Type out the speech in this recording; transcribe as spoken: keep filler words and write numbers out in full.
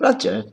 Roger.